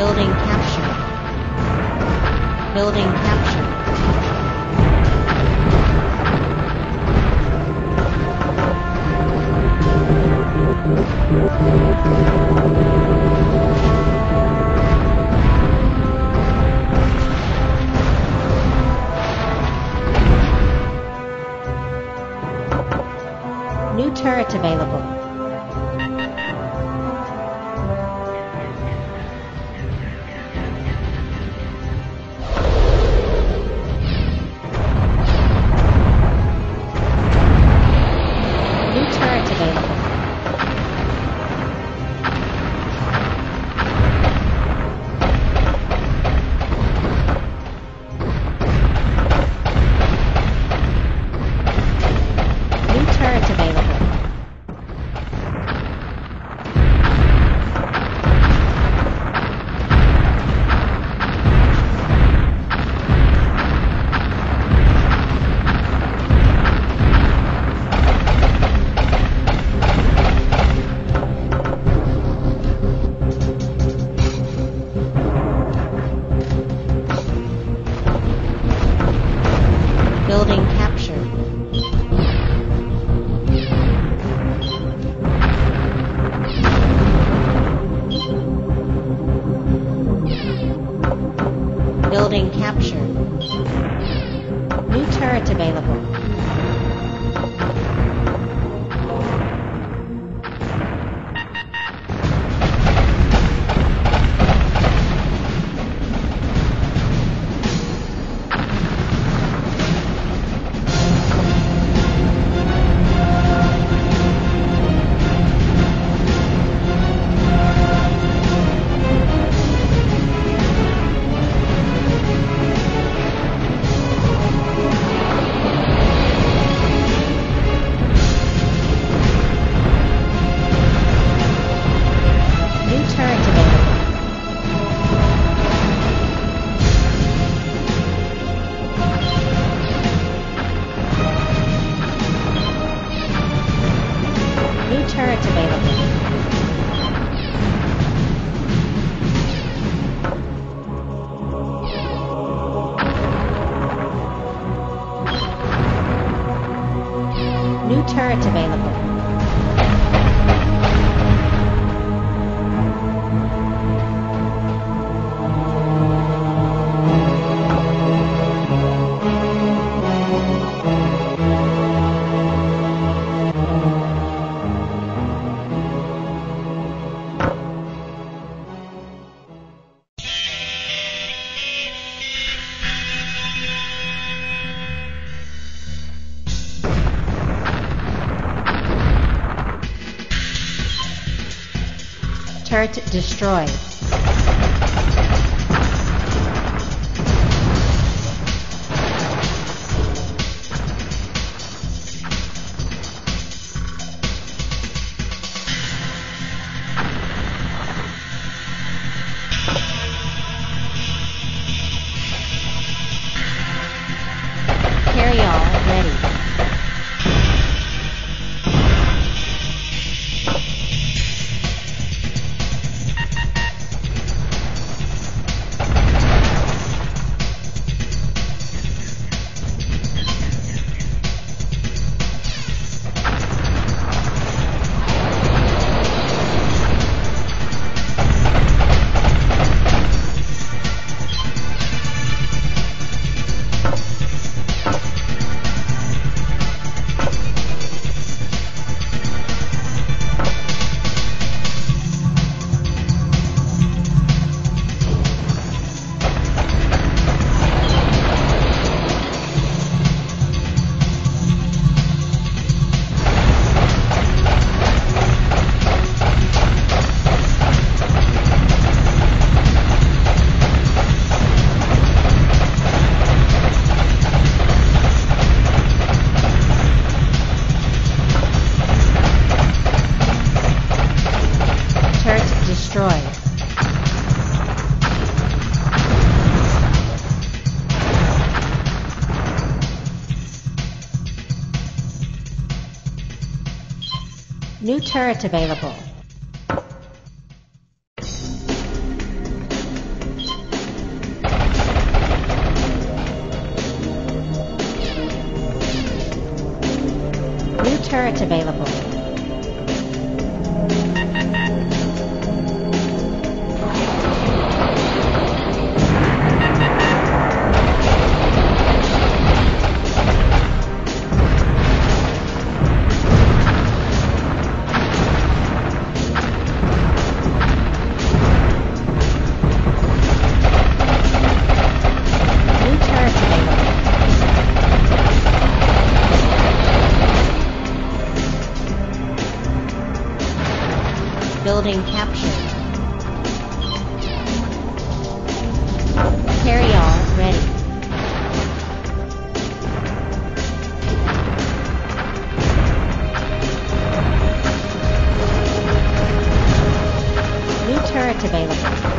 Building captured. Building captured. New turret available. New turret available. Building captured. Building captured. New turret available. Turret available. New turret available. Turret destroyed. Carry all ready. Destroyed. New turret available. turret available. Building captured. Carrier ready. New turret available.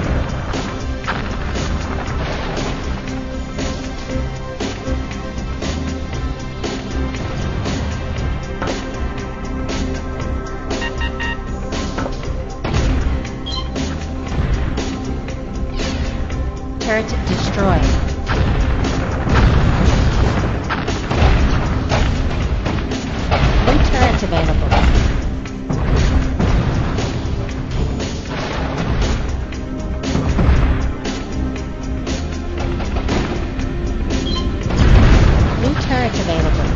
Turret destroyed. New turret available. New turret available.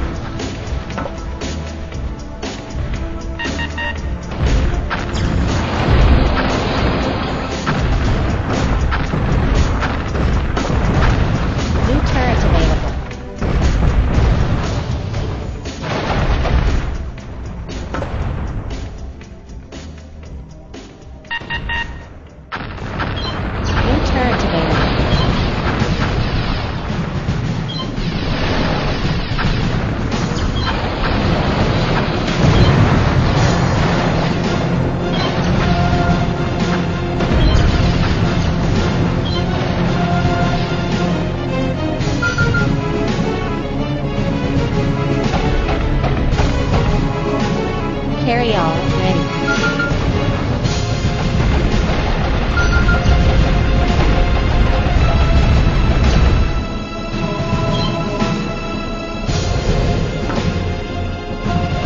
Carry all ready. New turret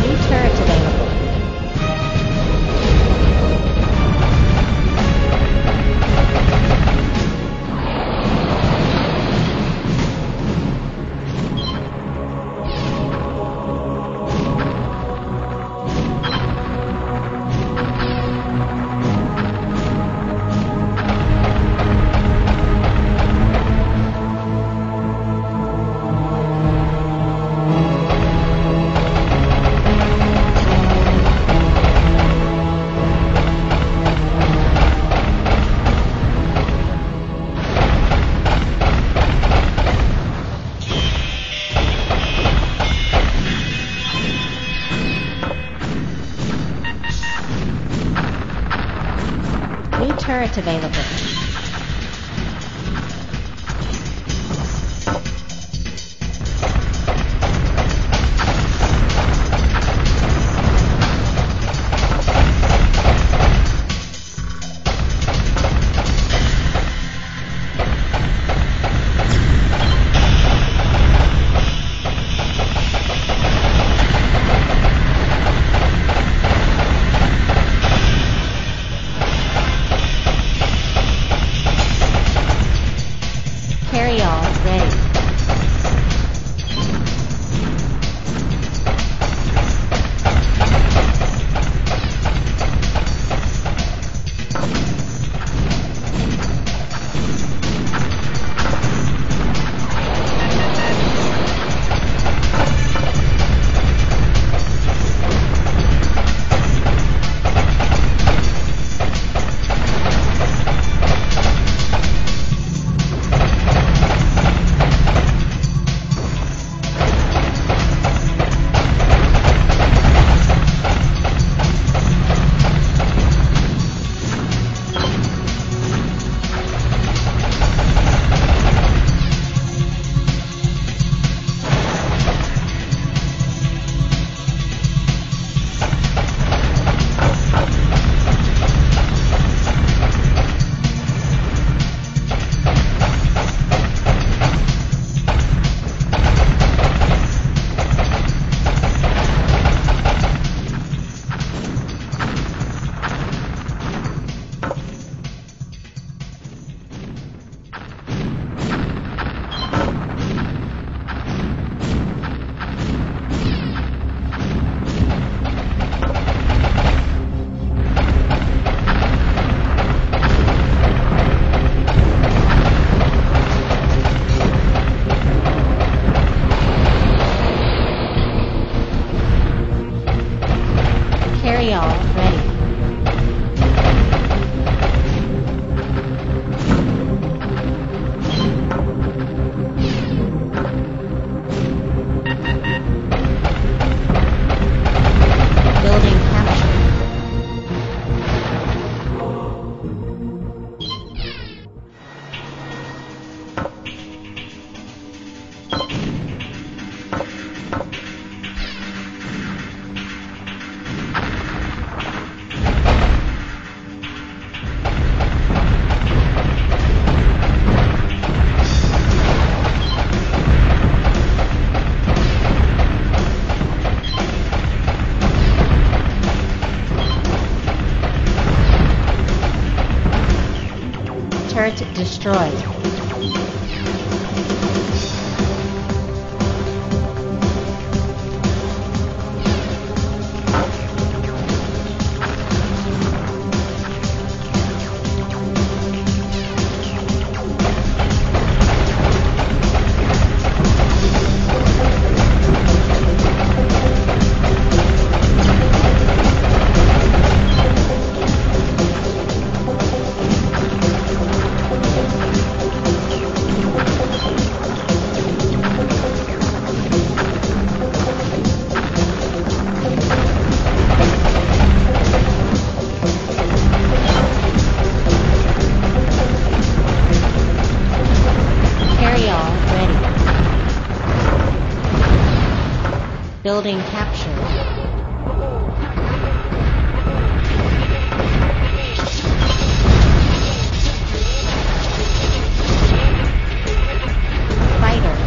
available. New turret available. turret destroyed. Building captured. Fighter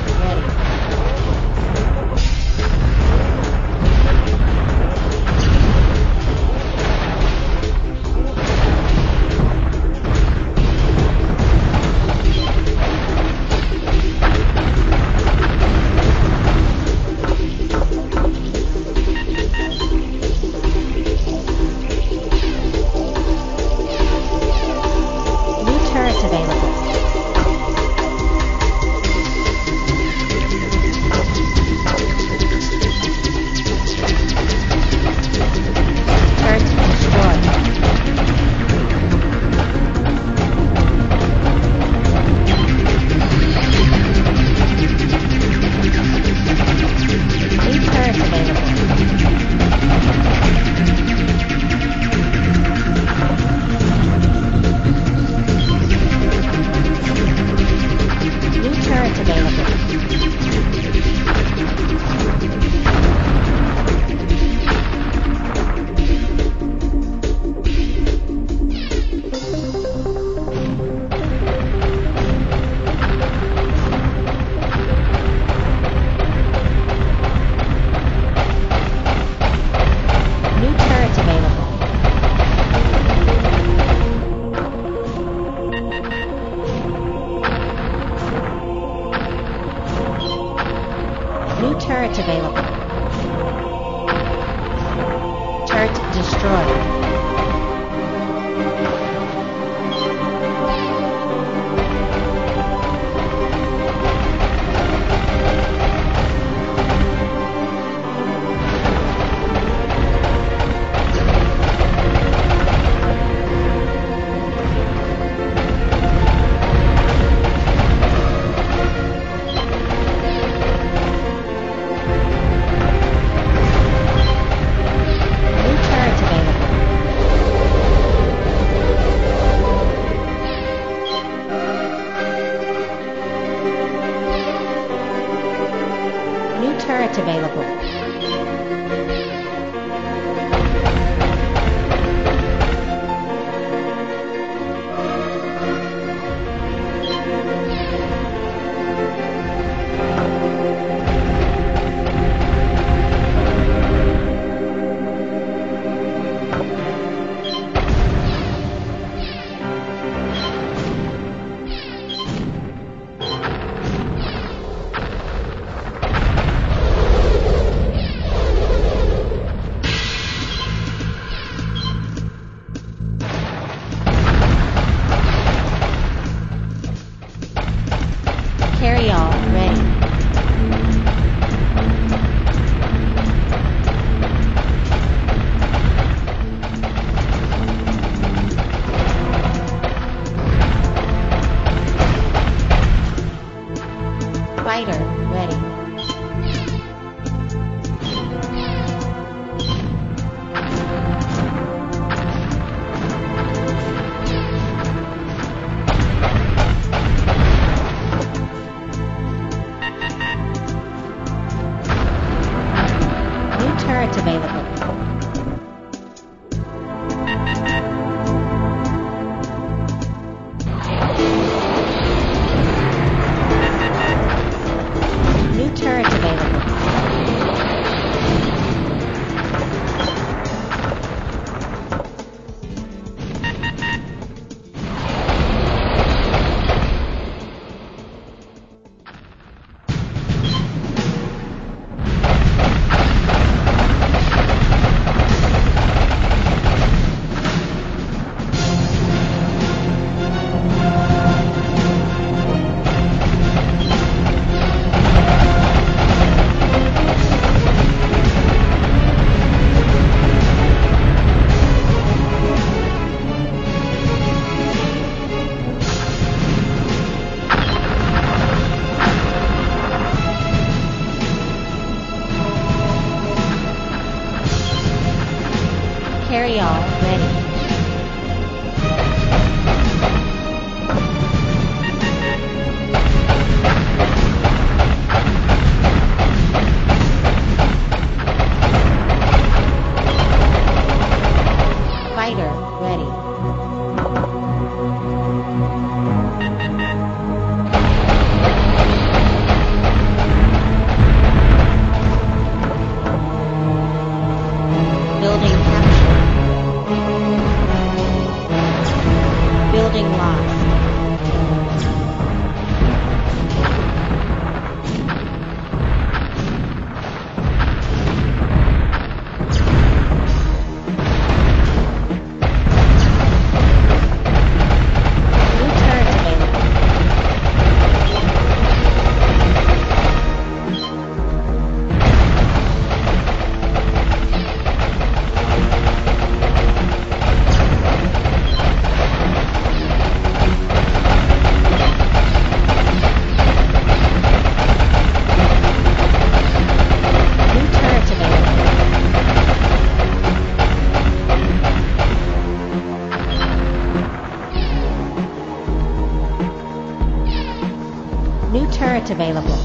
turret available.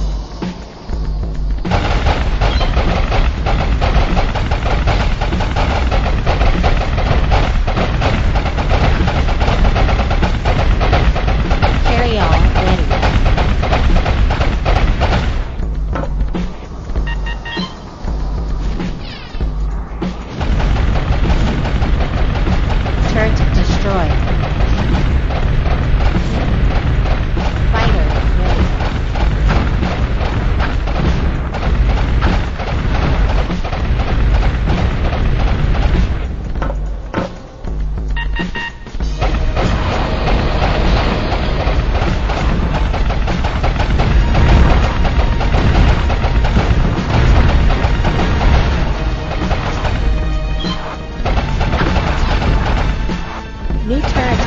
New turret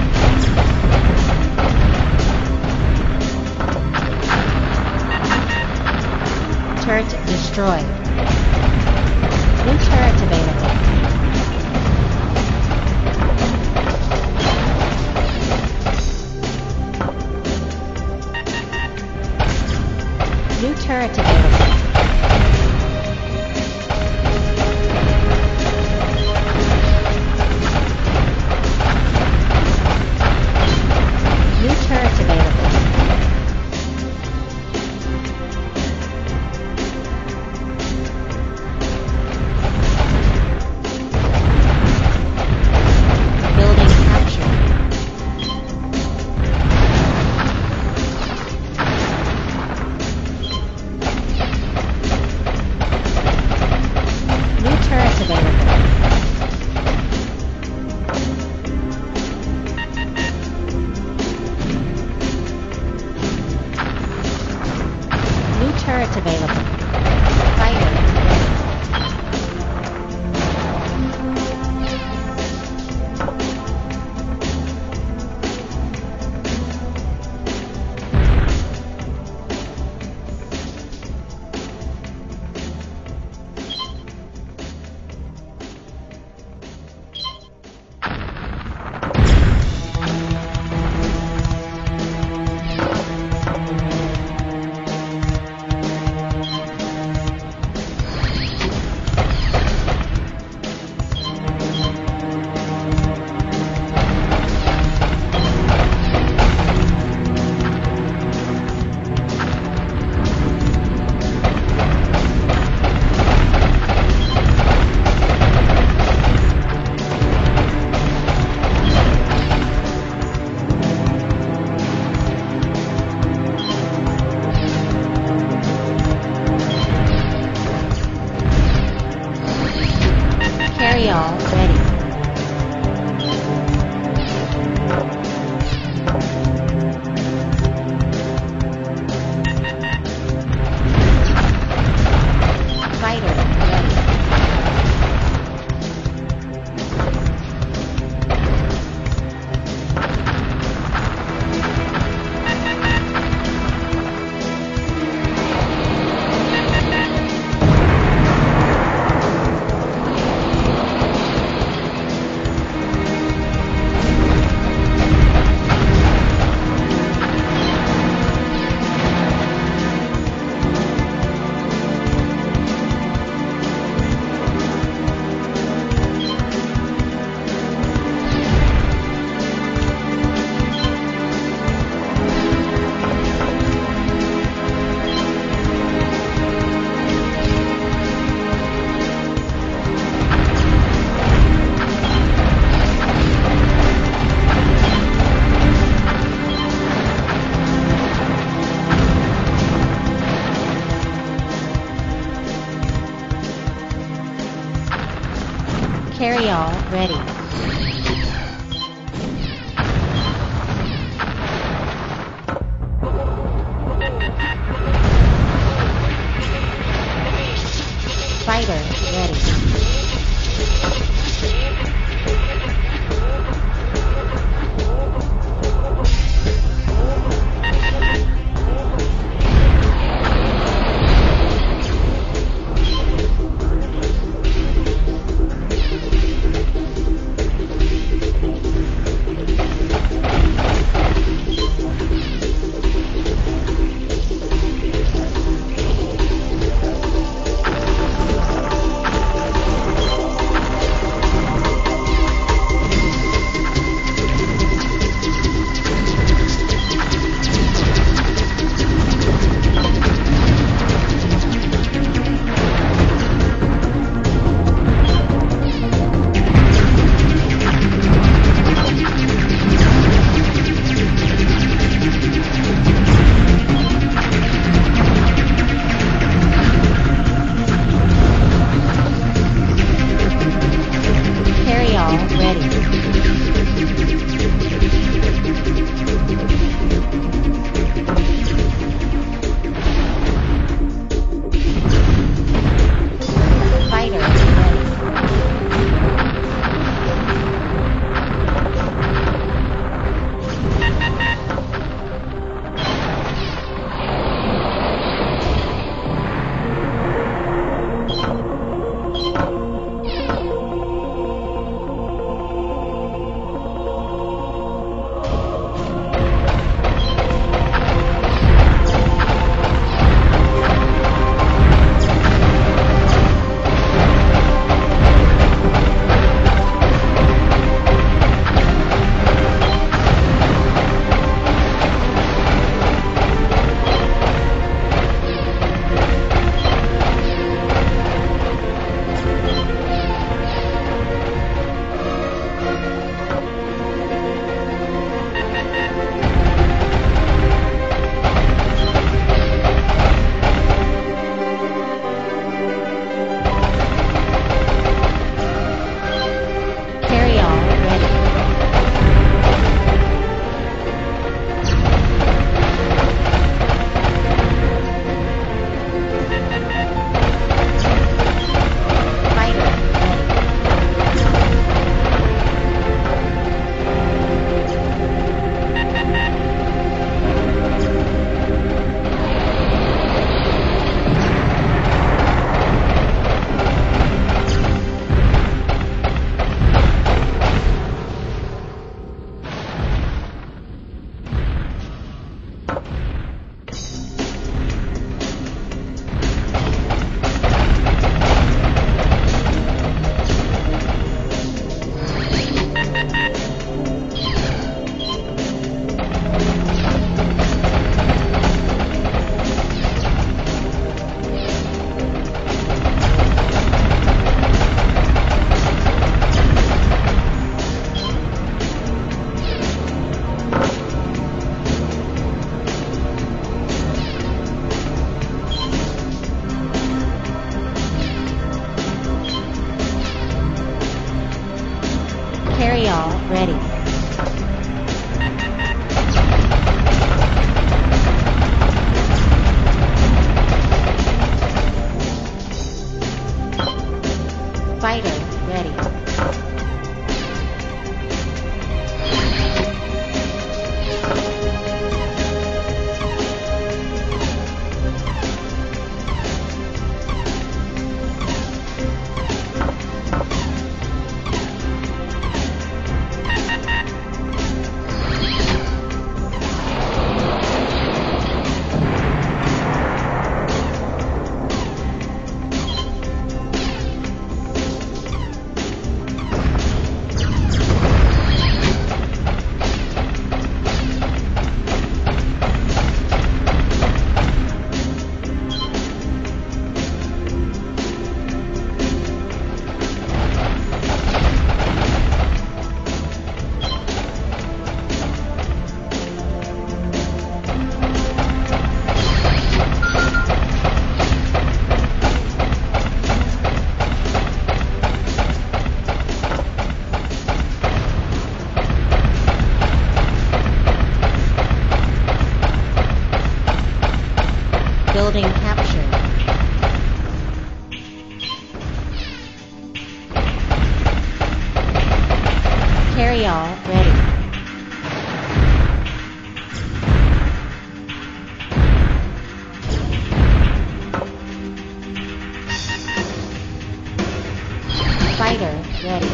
available. Turret destroyed. Turret destroyed. New turret available. Turret destroyed. New turret available. New turret available. New turret available. Turret available. Fighter. Carry all ready. Fighter ready. Ready. Fighter ready. Building captured. Carry all ready. Fighter ready.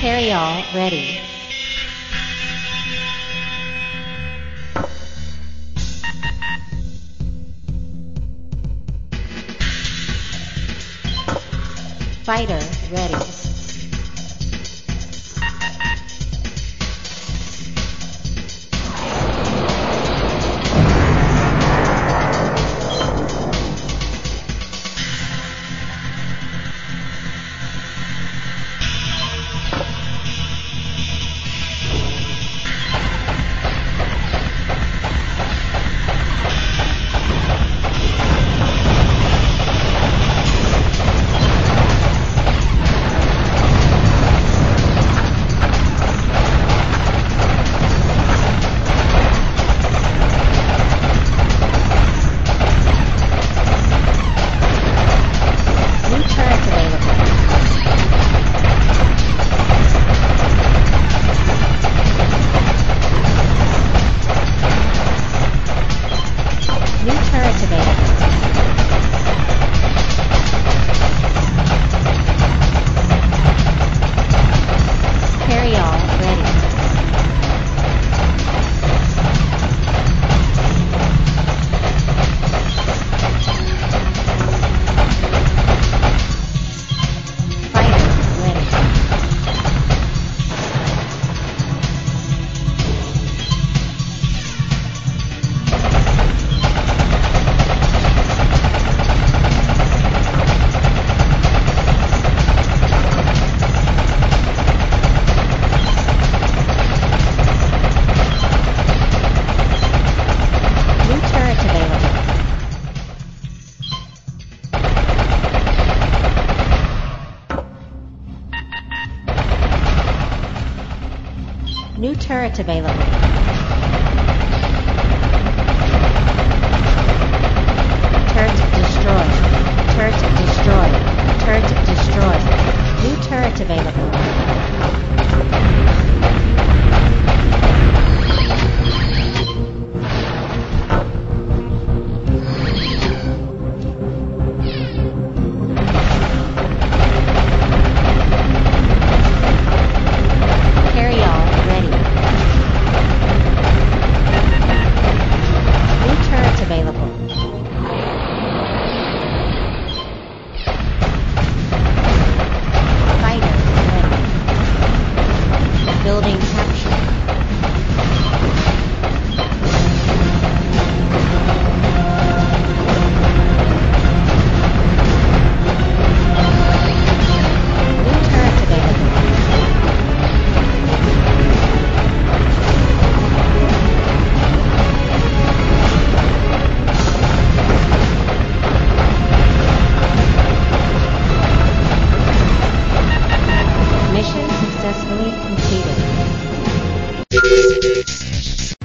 Carry all ready. Fighter ready. New turret available. Turret destroyed. Turret destroyed. Turret destroyed. New turret available. Successfully completed.